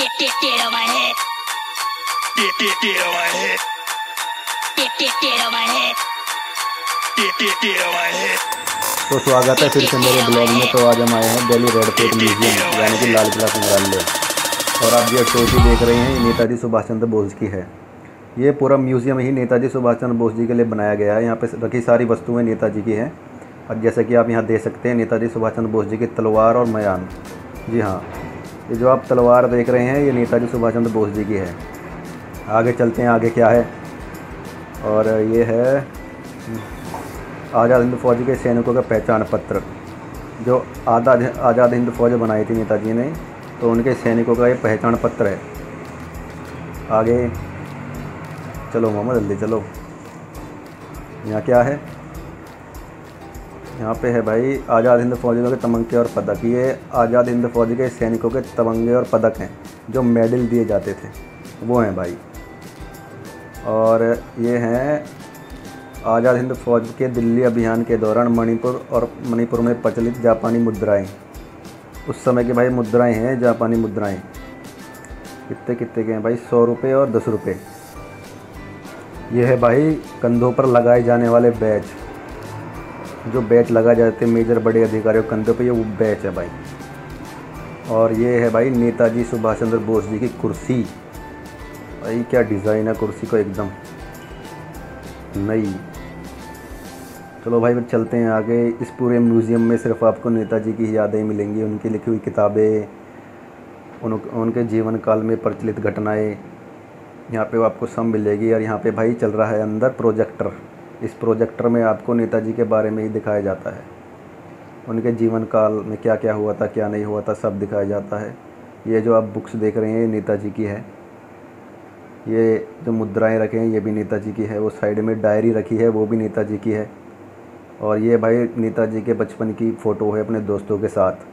तो स्वागत है फिर से मेरे ब्लॉग में। तो आज हम आए हैं दिल्ली रेड फोर्ट म्यूजियम यानी कि लाल किला संग्रहालय, और आप ये टोपी देख रहे हैं नेताजी सुभाष चंद्र बोस की है। ये पूरा म्यूज़ियम ही नेताजी सुभाष चंद्र बोस जी के लिए बनाया गया है। यहाँ पे रखी सारी वस्तुएं नेताजी की हैं। अब जैसे कि आप यहाँ देख सकते हैं नेताजी सुभाष चंद्र बोस जी की तलवार और मयान। जी हाँ, ये जो आप तलवार देख रहे हैं ये नेताजी सुभाष चंद्र बोस जी की है। आगे चलते हैं, आगे क्या है। और ये है आज़ाद हिंद फौज के सैनिकों का पहचान पत्र, जो आज़ाद हिंद फौज बनाई थी नेताजी ने, तो उनके सैनिकों का ये पहचान पत्र है। आगे चलो मामा, जल्दी चलो। यहाँ क्या है? यहाँ पे है भाई आज़ाद हिंद फौजियों के तमंगे और पदक। ये आज़ाद हिंद फौज के सैनिकों के तमंगे और पदक हैं, जो मेडल दिए जाते थे वो हैं भाई। और ये हैं आज़ाद हिंद फौज के दिल्ली अभियान के दौरान मणिपुर में प्रचलित जापानी मुद्राएँ। उस समय के भाई मुद्राएँ हैं जापानी मुद्राएँ। कितने के हैं भाई? 100 रुपये और 10 रुपये। यह है भाई कंधों पर लगाए जाने वाले बैच, जो बैच लगाए जाते हैं मेजर बड़े अधिकारियों कंधों पर, ये वो बैच है भाई। और ये है भाई नेताजी सुभाष चंद्र बोस जी की कुर्सी। भाई क्या डिज़ाइन है कुर्सी को, एकदम नई। चलो भाई फिर चलते हैं आगे। इस पूरे म्यूज़ियम में सिर्फ आपको नेताजी की यादें मिलेंगी, उनकी लिखी हुई किताबें, उनके जीवन काल में प्रचलित घटनाएँ, यहाँ पे वो आपको सब मिलेगी। और यहाँ पे भाई चल रहा है अंदर प्रोजेक्टर। इस प्रोजेक्टर में आपको नेताजी के बारे में ही दिखाया जाता है, उनके जीवन काल में क्या क्या हुआ था, क्या नहीं हुआ था, सब दिखाया जाता है। ये जो आप बुक्स देख रहे हैं ये नेताजी की है। ये जो मुद्राएं रखे हैं ये भी नेताजी की है। वो साइड में डायरी रखी है वो भी नेताजी की है। और ये भाई नेताजी के बचपन की फ़ोटो है अपने दोस्तों के साथ।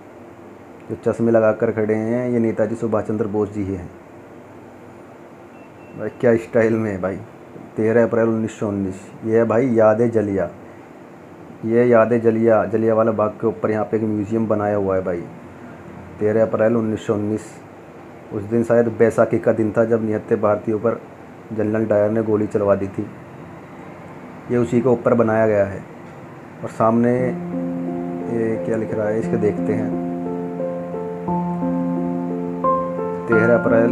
जो चश्मे लगा कर खड़े हैं ये नेताजी सुभाष चंद्र बोस जी ही हैं भाई। क्या स्टाइल में है भाई। 13 अप्रैल 1919। ये है भाई यादें जलिया। ये यादें जलिया, जलिया वाला बाग के ऊपर यहाँ पे एक म्यूज़ियम बनाया हुआ है भाई। 13 अप्रैल 1919, उस दिन शायद बैसाखी का दिन था, जब निहत्थे भारतीयों पर जनरल डायर ने गोली चलवा दी थी। ये उसी के ऊपर बनाया गया है। और सामने ये क्या लिख रहा है इसके देखते हैं। 13 अप्रैल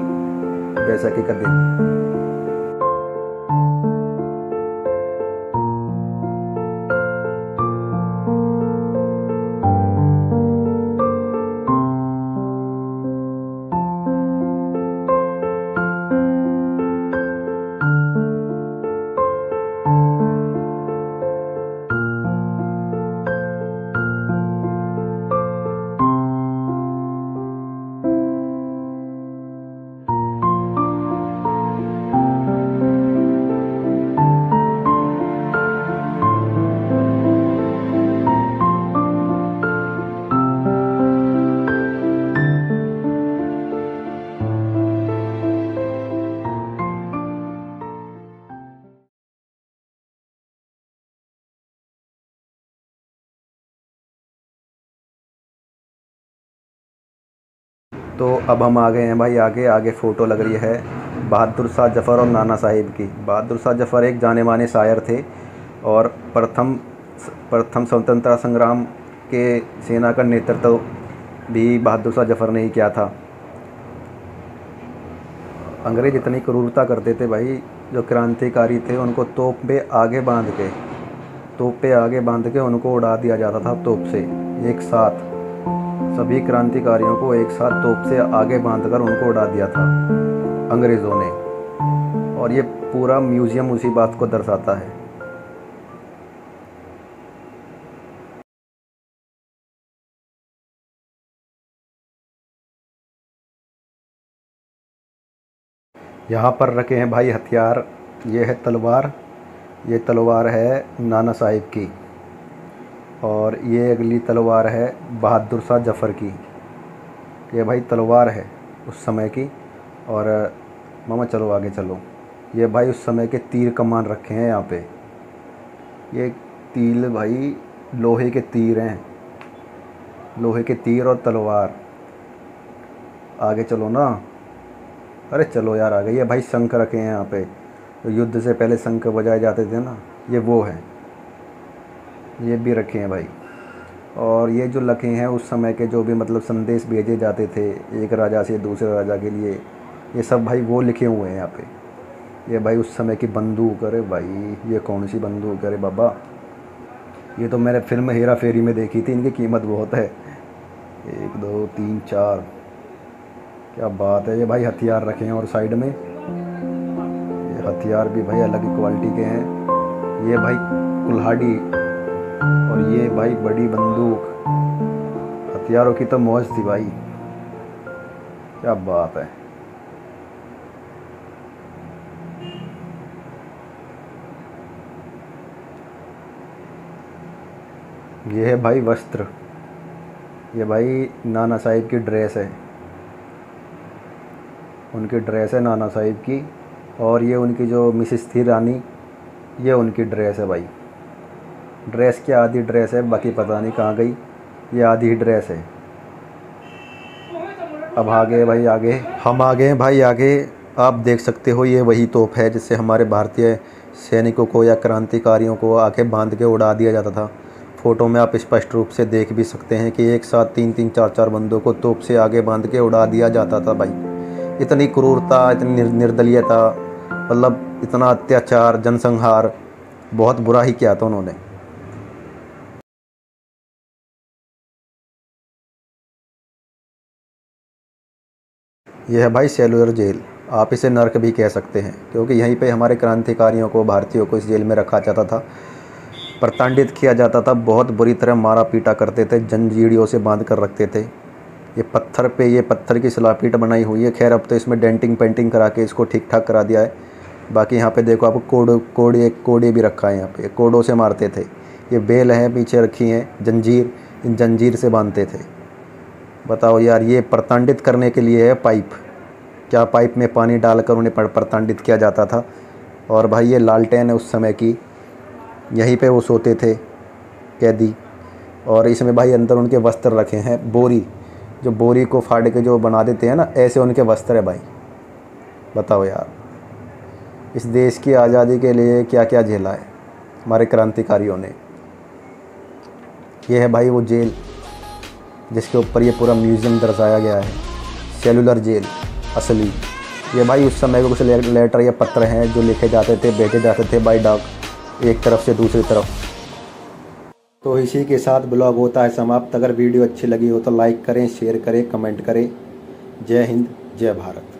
बैसाखी का दिन। तो अब हम आ गए हैं भाई आगे। आगे फ़ोटो लग रही है बहादुर शाह जफ़र और नाना साहिब की। बहादुर शाह जफ़र एक जाने माने शायर थे, और प्रथम स्वतंत्रता संग्राम के सेना का नेतृत्व भी बहादुर शाह जफ़र ने ही किया था। अंग्रेज़ इतनी क्रूरता करते थे भाई, जो क्रांतिकारी थे उनको तोप पे आगे बांध के उनको उड़ा दिया जाता था तोप से। एक साथ सभी क्रांतिकारियों को एक साथ तोप से आगे बांधकर उनको उड़ा दिया था अंग्रेज़ों ने। और ये पूरा म्यूज़ियम उसी बात को दर्शाता है। यहाँ पर रखे हैं भाई हथियार। ये है तलवार, ये तलवार है नाना साहिब की। और ये अगली तलवार है बहादुर शाह जफ़र की। ये भाई तलवार है उस समय की। और मामा चलो आगे चलो। ये भाई उस समय के तीर कमान रखे हैं यहाँ पे। ये तीर भाई लोहे के तीर हैं, लोहे के तीर और तलवार। आगे चलो ना। अरे चलो यार आ गई है भाई, शंख रखे हैं यहाँ पे, तो युद्ध से पहले शंख बजाए जाते थे ना, ये वो है, ये भी रखे हैं भाई। और ये जो लखे हैं उस समय के जो भी मतलब संदेश भेजे जाते थे एक राजा से दूसरे राजा के लिए, ये सब भाई वो लिखे हुए हैं यहाँ पे। ये भाई उस समय की बंदूक, अरे भाई ये कौन सी बंदूक, अरे बाबा ये तो मैंने फिल्म हेरा फेरी में देखी थी, इनकी कीमत बहुत है। 1 2 3 4, क्या बात है। ये भाई हथियार रखे हैं और साइड में ये हथियार भी भाई अलग ही क्वालिटी के हैं। ये भाई कुल्हाड़ी और ये भाई बड़ी बंदूक, हथियारों की तो मौज थी भाई, क्या बात है। ये है भाई वस्त्र, ये भाई नाना साहिब की ड्रेस है, उनकी ड्रेस है नाना साहिब की। और ये उनकी जो मिसेस थी रानी, ये उनकी ड्रेस है भाई। ड्रेस क्या आधी ड्रेस है, बाकी पता नहीं कहाँ गई, ये आधी ही ड्रेस है। अब आगे भाई आगे हम आ गए भाई आगे, आप देख सकते हो ये वही तोप है जिससे हमारे भारतीय सैनिकों को या क्रांतिकारियों को आंखें बांध के उड़ा दिया जाता था। फ़ोटो में आप स्पष्ट रूप से देख भी सकते हैं कि एक साथ 3 3 4 4 बंदों को तोप से आगे बांध के उड़ा दिया जाता था भाई। इतनी क्रूरता, इतनी निर्दलीयता, मतलब इतना अत्याचार, जनसंहार, बहुत बुरा ही किया था उन्होंने। यह है भाई सेलुलर जेल, आप इसे नर्क भी कह सकते हैं, क्योंकि यहीं पे हमारे क्रांतिकारियों को, भारतीयों को इस जेल में रखा जाता था, प्रताड़ित किया जाता था, बहुत बुरी तरह मारा पीटा करते थे, जंजीरियों से बांध कर रखते थे। ये पत्थर की सलापीट बनाई हुई है। खैर अब तो इसमें डेंटिंग पेंटिंग करा के इसको ठीक ठाक करा दिया है। बाकी यहाँ पे देखो आपको कोड़े भी रखा है, यहाँ पे कोड़ों से मारते थे। ये बेल हैं पीछे रखी हैं, जंजीर, इन जंजीर से बांधते थे। बताओ यार, ये प्रताड़ित करने के लिए है। पाइप, क्या पाइप में पानी डालकर उन्हें प्रताड़ित किया जाता था। और भाई ये लालटेन है उस समय की, यहीं पे वो सोते थे कैदी। और इसमें भाई अंदर उनके वस्त्र रखे हैं, बोरी, जो बोरी को फाड़ के जो बना देते हैं ना, ऐसे उनके वस्त्र है भाई। बताओ यार, इस देश की आज़ादी के लिए क्या क्या झेला है हमारे क्रांतिकारियों ने। यह है भाई वो जेल जिसके ऊपर ये पूरा म्यूज़ियम दर्शाया गया है, सेलुलर जेल असली। ये भाई उस समय के कुछ लेटर या पत्र हैं जो लिखे जाते थे, भेजे जाते थे बाई डाक, एक तरफ से दूसरी तरफ। तो इसी के साथ ब्लॉग होता है समाप्त। अगर वीडियो अच्छी लगी हो तो लाइक करें, शेयर करें, कमेंट करें। जय हिंद, जय भारत।